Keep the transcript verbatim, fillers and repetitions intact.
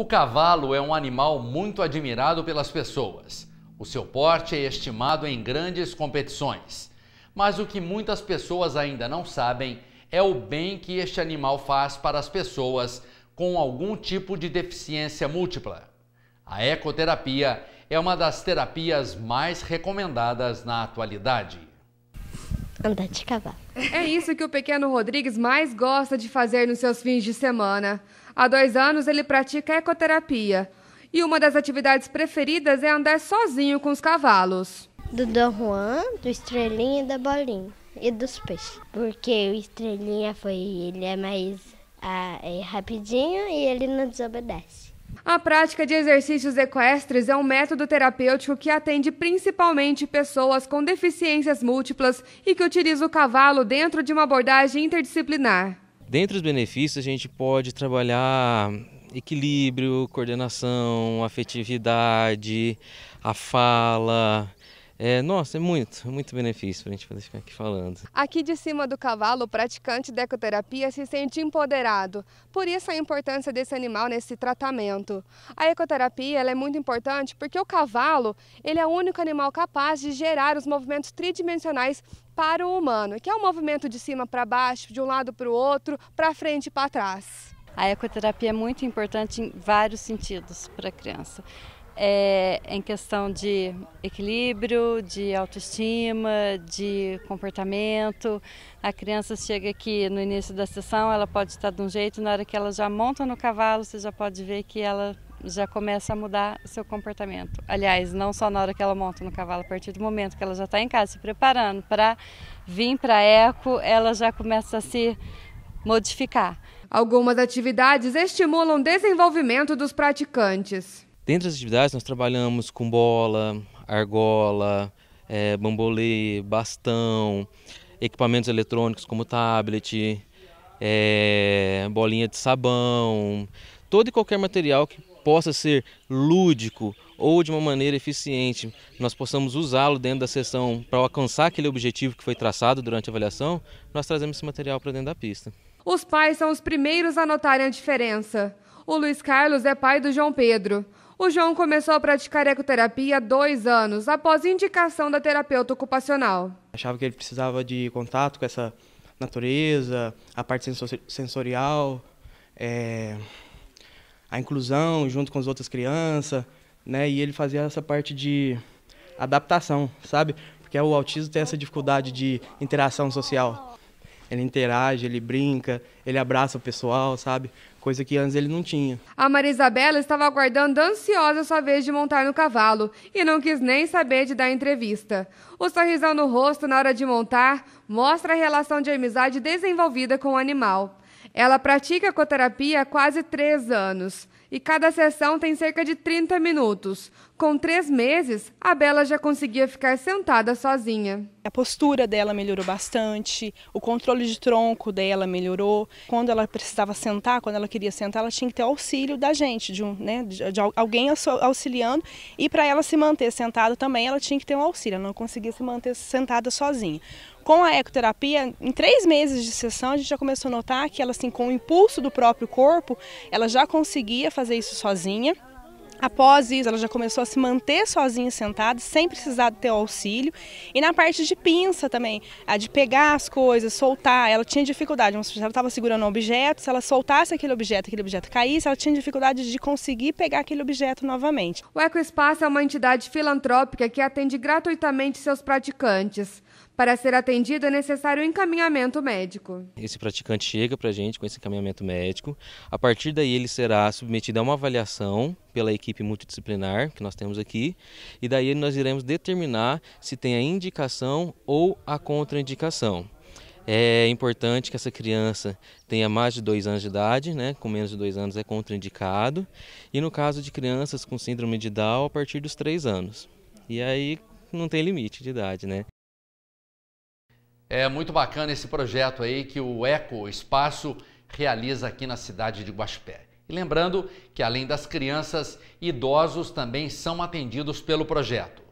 O cavalo é um animal muito admirado pelas pessoas. O seu porte é estimado em grandes competições. Mas o que muitas pessoas ainda não sabem é o bem que este animal faz para as pessoas com algum tipo de deficiência múltipla. A ecoterapia é uma das terapias mais recomendadas na atualidade. Andar de cavalo. É isso que o pequeno Rodrigues mais gosta de fazer nos seus fins de semana. Há dois anos ele pratica ecoterapia. E uma das atividades preferidas é andar sozinho com os cavalos. Do Don Juan, do Estrelinha e da Bolinha. E dos peixes. Porque o Estrelinha foi, ele é mais ah, é rapidinho e ele não desobedece. A prática de exercícios equestres é um método terapêutico que atende principalmente pessoas com deficiências múltiplas e que utiliza o cavalo dentro de uma abordagem interdisciplinar. Dentre os benefícios, a gente pode trabalhar equilíbrio, coordenação, afetividade, a fala. É, nossa, é muito, muito benefício para a gente poder ficar aqui falando. Aqui de cima do cavalo, o praticante de ecoterapia se sente empoderado. Por isso a importância desse animal nesse tratamento. A ecoterapia ela é muito importante porque o cavalo ele é o único animal capaz de gerar os movimentos tridimensionais para o humano, que é o movimento de cima para baixo, de um lado para o outro, para frente e para trás. A ecoterapia é muito importante em vários sentidos para a criança. É, em questão de equilíbrio, de autoestima, de comportamento. A criança chega aqui no início da sessão, ela pode estar de um jeito, na hora que ela já monta no cavalo, você já pode ver que ela já começa a mudar o seu comportamento. Aliás, não só na hora que ela monta no cavalo, a partir do momento que ela já está em casa se preparando para vir para a eco, ela já começa a se modificar. Algumas atividades estimulam o desenvolvimento dos praticantes. Dentre as atividades, nós trabalhamos com bola, argola, é, bambolê, bastão, equipamentos eletrônicos como tablet, é, bolinha de sabão, todo e qualquer material que possa ser lúdico ou de uma maneira eficiente, nós possamos usá-lo dentro da sessão para alcançar aquele objetivo que foi traçado durante a avaliação, nós trazemos esse material para dentro da pista. Os pais são os primeiros a notarem a diferença. O Luiz Carlos é pai do João Pedro. O João começou a praticar ecoterapia há dois anos, após indicação da terapeuta ocupacional. Achava que ele precisava de contato com essa natureza, a parte sensorial, é, a inclusão junto com as outras crianças, né? E ele fazia essa parte de adaptação, sabe? Porque o autismo tem essa dificuldade de interação social. Ele interage, ele brinca, ele abraça o pessoal, sabe? Coisa que antes ele não tinha. A Maria Isabela estava aguardando ansiosa sua vez de montar no cavalo e não quis nem saber de dar entrevista. O sorrisão no rosto na hora de montar mostra a relação de amizade desenvolvida com o animal. Ela pratica ecoterapia há quase três anos e cada sessão tem cerca de trinta minutos. Com três meses, a Bela já conseguia ficar sentada sozinha. A postura dela melhorou bastante, o controle de tronco dela melhorou. Quando ela precisava sentar, quando ela queria sentar, ela tinha que ter auxílio da gente, de, um, né, de, de alguém auxiliando. E para ela se manter sentada também, ela tinha que ter um auxílio, ela não conseguia se manter sentada sozinha. Com a ecoterapia, em três meses de sessão, a gente já começou a notar que ela, assim, com o impulso do próprio corpo, ela já conseguia fazer isso sozinha. Após isso, ela já começou a se manter sozinha sentada, sem precisar ter auxílio. E na parte de pinça também, a de pegar as coisas, soltar, ela tinha dificuldade. Ela estava segurando um objeto, se ela soltasse aquele objeto, aquele objeto caísse, ela tinha dificuldade de conseguir pegar aquele objeto novamente. O Eco Espaço é uma entidade filantrópica que atende gratuitamente seus praticantes. Para ser atendido é necessário um encaminhamento médico. Esse praticante chega para a gente com esse encaminhamento médico. A partir daí ele será submetido a uma avaliação pela equipe multidisciplinar que nós temos aqui. E daí nós iremos determinar se tem a indicação ou a contraindicação. É importante que essa criança tenha mais de dois anos de idade, né? Com menos de dois anos é contraindicado. E no caso de crianças com síndrome de Down, a partir dos três anos. E aí não tem limite de idade, né? É muito bacana esse projeto aí que o Eco Espaço realiza aqui na cidade de Guaxupé. E lembrando que além das crianças, idosos também são atendidos pelo projeto.